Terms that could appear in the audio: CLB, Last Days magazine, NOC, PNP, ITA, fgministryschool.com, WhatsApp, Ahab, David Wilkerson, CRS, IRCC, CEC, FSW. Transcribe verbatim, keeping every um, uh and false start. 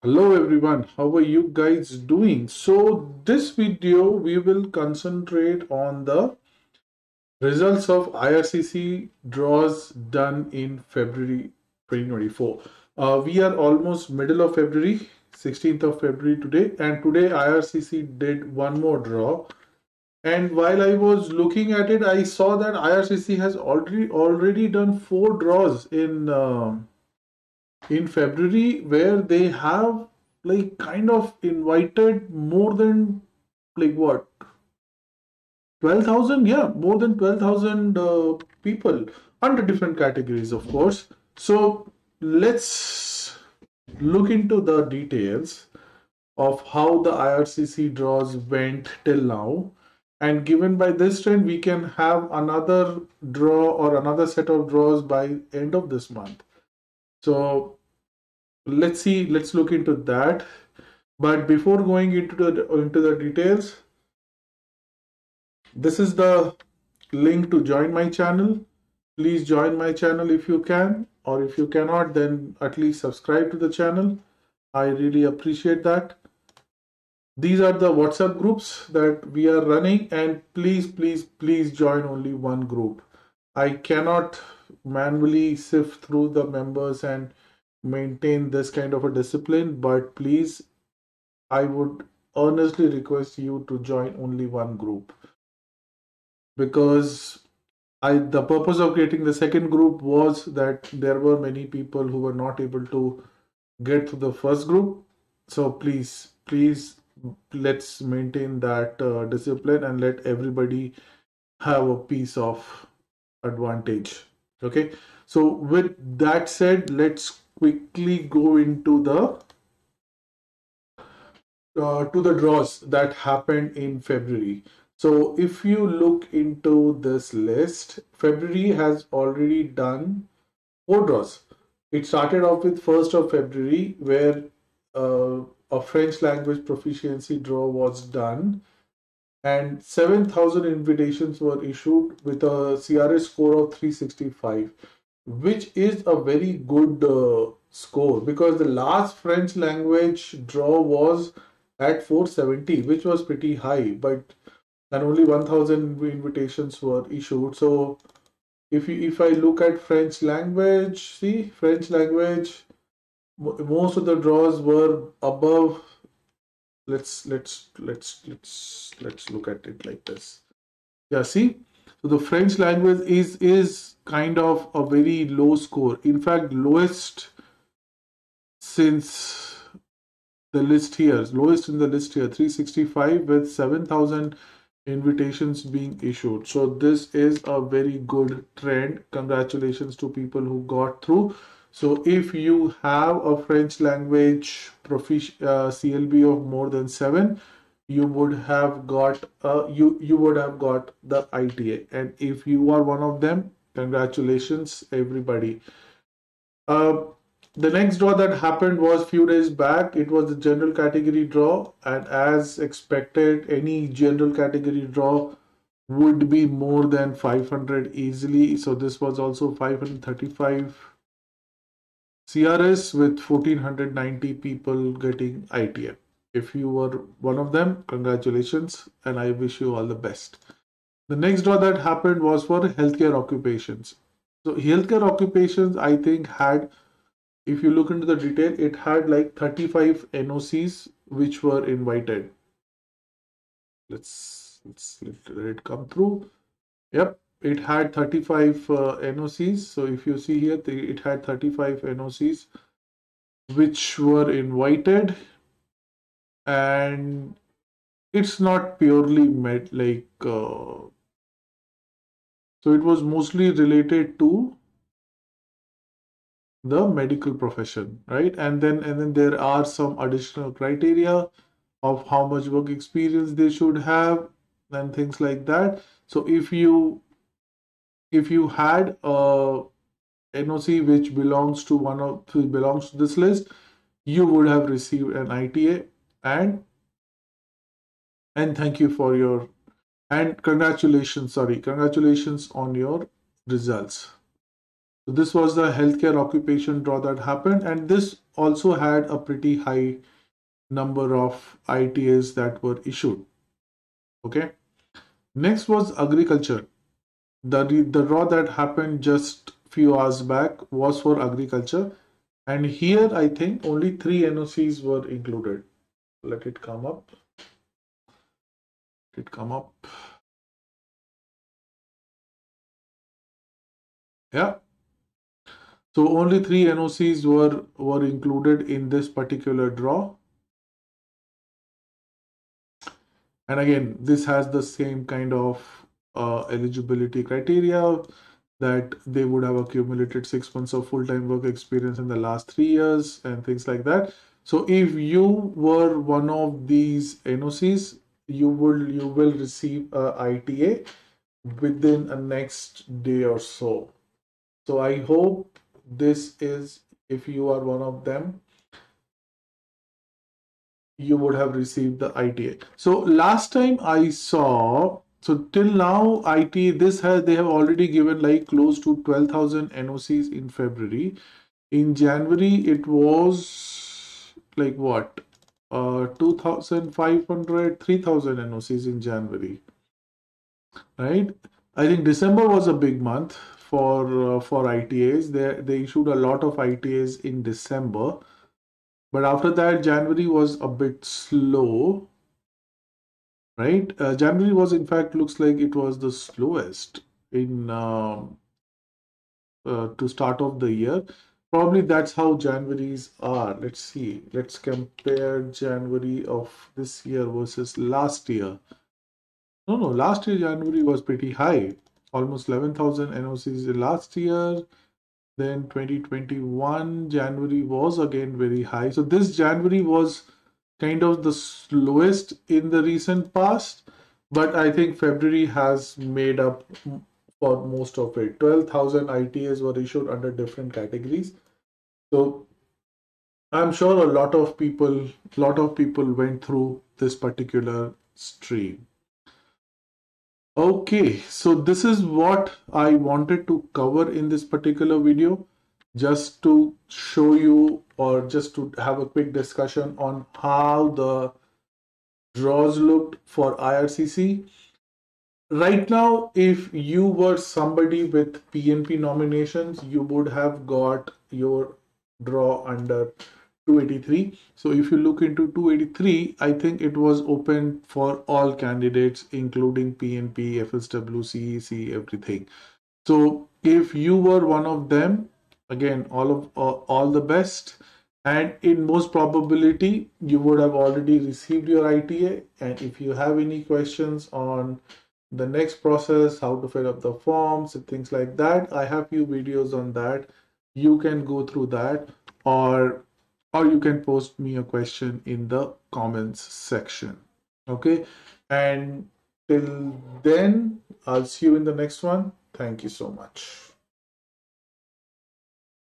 Hello everyone, how are you guys doing? So this video we will concentrate on the results of I R C C draws done in February twenty twenty-four. Uh, we are almost middle of February, sixteenth of February today, and today I R C C did one more draw. And while I was looking at it, I saw that I R C C has already already done four draws in uh, in February, where they have like kind of invited more than like what twelve thousand, yeah, more than twelve thousand uh, people under different categories, of course. So let's look into the details of how the I R C C draws went till now, and given by this trend we can have another draw or another set of draws by end of this month. So let's see, let's look into that. But before going into the into the details, this is the link to join my channel. Please join my channel if you can, or if you cannot, then at least subscribe to the channel. I really appreciate that. These are the WhatsApp groups that we are running, and please please please join only one group. I cannot manually sift through the members and maintain this kind of a discipline, but please, I would earnestly request you to join only one group, because I the purpose of creating the second group was that there were many people who were not able to get to the first group. So please please let's maintain that uh, discipline and let everybody have a piece of advantage. Okay, so with that said, let's quickly go into the uh, to the draws that happened in February. So if you look into this list, February has already done four draws. It started off with first of February, where uh, a French language proficiency draw was done, and seven thousand invitations were issued with a C R S score of three sixty-five, which is a very good uh, score, because the last French language draw was at four seventy, which was pretty high, but and only one thousand invitations were issued. So if you, if I look at French language, see French language, most of the draws were above. Let's let's let's let's let's look at it like this. Yeah, see, so the French language is is kind of a very low score. In fact, lowest since the list here, lowest in the list here, three sixty-five with seven thousand invitations being issued. So this is a very good trend. Congratulations to people who got through. So if you have a French language profic- uh, C L B of more than seven, you would have got uh, you you would have got the I T A, and if you are one of them, congratulations everybody. Uh, the next draw that happened was few days back. It was the general category draw, and as expected, any general category draw would be more than five hundred easily. So this was also five hundred thirty-five. C R S with fourteen ninety people getting I T A. If you were one of them, congratulations, and I wish you all the best. The next draw that happened was for healthcare occupations. So healthcare occupations, I think, had, if you look into the detail, it had like thirty-five N O Cs which were invited. Let's, let's let it come through. Yep. It had thirty-five uh, N O Cs. So if you see here, they, it had thirty-five N O Cs which were invited, and it's not purely met like uh, so it was mostly related to the medical profession, right? And then and then there are some additional criteria of how much work experience they should have and things like that. So if you If you had a N O C which belongs to one of which belongs to this list, you would have received an I T A, and and thank you for your and congratulations sorry congratulations on your results. So this was the healthcare occupation draw that happened, and this also had a pretty high number of I T As that were issued. Okay. Next was agriculture. The, the draw that happened just few hours back was for agriculture, and here I think only three N O Cs were included. Let it come up. Let it come up. Yeah. So only three N O Cs were, were included in this particular draw. And again, this has the same kind of uh, eligibility criteria, that they would have accumulated six months of full-time work experience in the last three years and things like that. So if you were one of these N O Cs, you will, you will receive a I T A within a next day or so. So I hope this is, if you are one of them, you would have received the I T A. So last time I saw, so till now I T A, this has, they have already given like close to twelve thousand N O Cs in February. In January, it was like what? Uh, two thousand five hundred, three thousand N O Cs in January, right? I think December was a big month for uh, for I T As. They, they issued a lot of I T As in December, but after that January was a bit slow, right? Uh, January was, in fact, looks like it was the slowest in uh, uh, to start off the year. Probably that's how Januaries are. Let's see. Let's compare January of this year versus last year. No, no, last year January was pretty high. Almost eleven thousand N O Cs last year. Then twenty twenty-one January was again very high. So this January was kind of the slowest in the recent past, but I think February has made up for most of it. twelve thousand I T As were issued under different categories. So I'm sure a lot of people, lot of people went through this particular stream. Okay, so this is what I wanted to cover in this particular video, just to show you, or just to have a quick discussion on how the draws looked for I R C C. Right now, if you were somebody with P N P nominations, you would have got your draw under two eighty-three. So if you look into two eighty-three, I think it was open for all candidates, including P N P, F S W, C E C, everything. So if you were one of them, again, all of uh, all the best, and in most probability you would have already received your I T A. And if you have any questions on the next process, how to fill up the forms and things like that, I have few videos on that. You can go through that, or or you can post me a question in the comments section. Okay, and till then, I'll see you in the next one. Thank you so much.